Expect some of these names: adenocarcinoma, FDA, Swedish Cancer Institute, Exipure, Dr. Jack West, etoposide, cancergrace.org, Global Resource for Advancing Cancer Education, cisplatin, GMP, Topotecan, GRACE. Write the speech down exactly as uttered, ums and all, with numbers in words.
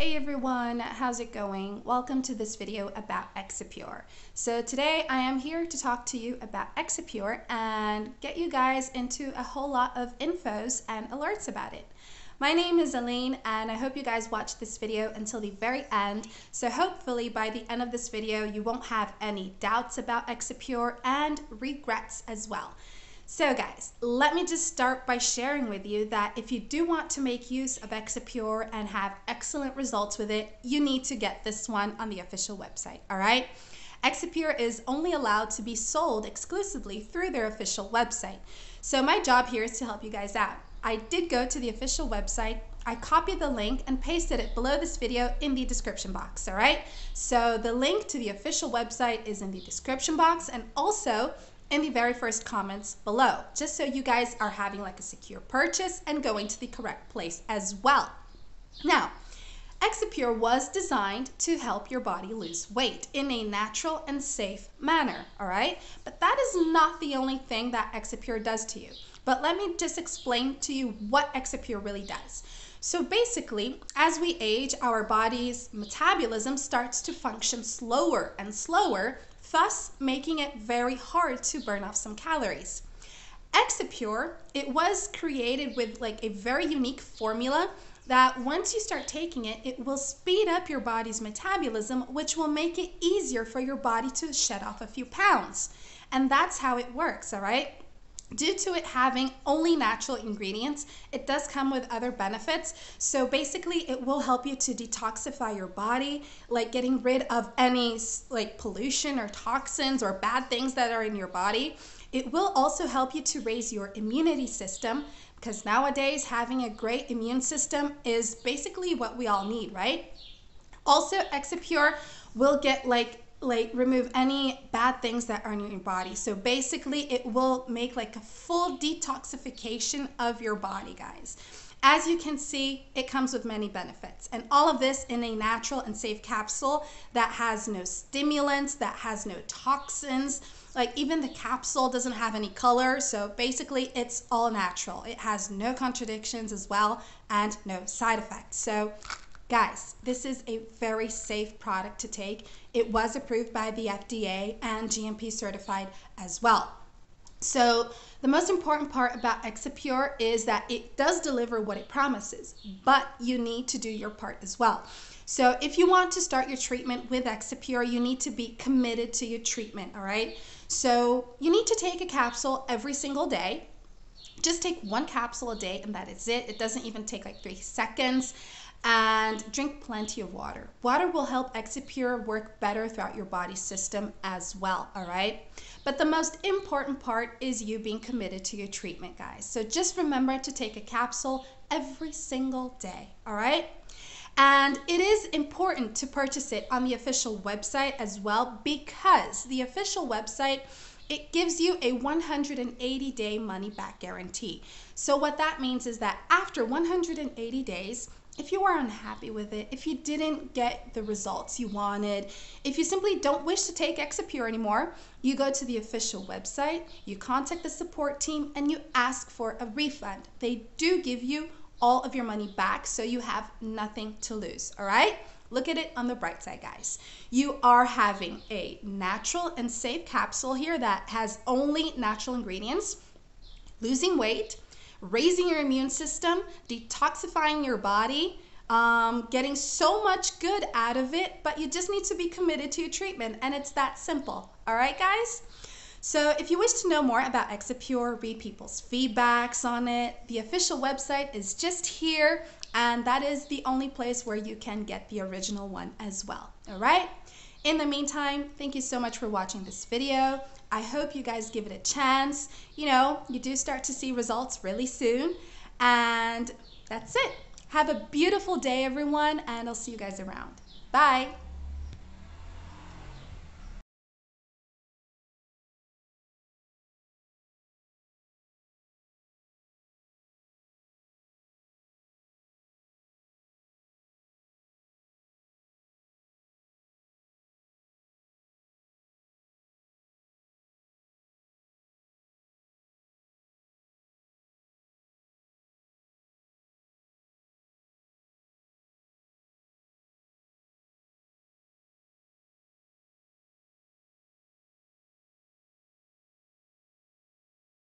Hey everyone, how's it going? Welcome to this video about Exipure. So today I am here to talk to you about Exipure and get you guys into a whole lot of infos and alerts about it. My name is Aline and I hope you guys watch this video until the very end. So hopefully by the end of this video you won't have any doubts about Exipure and regrets as well. So guys, let me just start by sharing with you that if you do want to make use of Exipure and have excellent results with it, you need to get this one on the official website, all right? Exipure is only allowed to be sold exclusively through their official website. So my job here is to help you guys out. I did go to the official website, I copied the link and pasted it below this video in the description box, all right? So the link to the official website is in the description box and also in the very first comments below, just so you guys are having like a secure purchase and going to the correct place as well. Now, Exipure was designed to help your body lose weight in a natural and safe manner, all right? But that is not the only thing that Exipure does to you. But let me just explain to you what Exipure really does. So basically, as we age, our body's metabolism starts to function slower and slower, thus making it very hard to burn off some calories. Exipure, it was created with like a very unique formula that once you start taking it, it will speed up your body's metabolism, which will make it easier for your body to shed off a few pounds. And that's how it works, all right? Due to it having only natural ingredients, it does come with other benefits. So basically it will help you to detoxify your body, like getting rid of any like pollution or toxins or bad things that are in your body. It will also help you to raise your immunity system, because nowadays having a great immune system is basically what we all need, right? Also, Exipure will get like like remove any bad things that are in your body. So basically it will make like a full detoxification of your body, guys. As you can see, it comes with many benefits, and all of this in a natural and safe capsule that has no stimulants, that has no toxins. Like even the capsule doesn't have any color. So basically it's all natural. It has no contradictions as well and no side effects. So guys, this is a very safe product to take. It was approved by the F D A and G M P certified as well. So the most important part about Exipure is that it does deliver what it promises, but you need to do your part as well. So if you want to start your treatment with Exipure, you need to be committed to your treatment, all right? So you need to take a capsule every single day. Just take one capsule a day and that is it. It doesn't even take like three seconds. And drink plenty of water. Water will help Exipure work better throughout your body system as well, all right? But the most important part is you being committed to your treatment, guys. So just remember to take a capsule every single day, all right? And it is important to purchase it on the official website as well, because the official website, it gives you a one hundred eighty day money-back guarantee. So what that means is that after one hundred eighty days, if you are unhappy with it, if you didn't get the results you wanted, if you simply don't wish to take Exipure anymore, you go to the official website, you contact the support team, and you ask for a refund. They do give you all of your money back, so you have nothing to lose, all right? Look at it on the bright side, guys. You are having a natural and safe capsule here that has only natural ingredients, losing weight, raising your immune system, detoxifying your body, um, getting so much good out of it, but you just need to be committed to your treatment, and it's that simple. All right, guys? So if you wish to know more about Exipure, read people's feedbacks on it, the official website is just here, and that is the only place where you can get the original one as well. All right? In the meantime, thank you so much for watching this video. I hope you guys give it a chance. You know, you do start to see results really soon. And that's it. Have a beautiful day, everyone, and I'll see you guys around. Bye.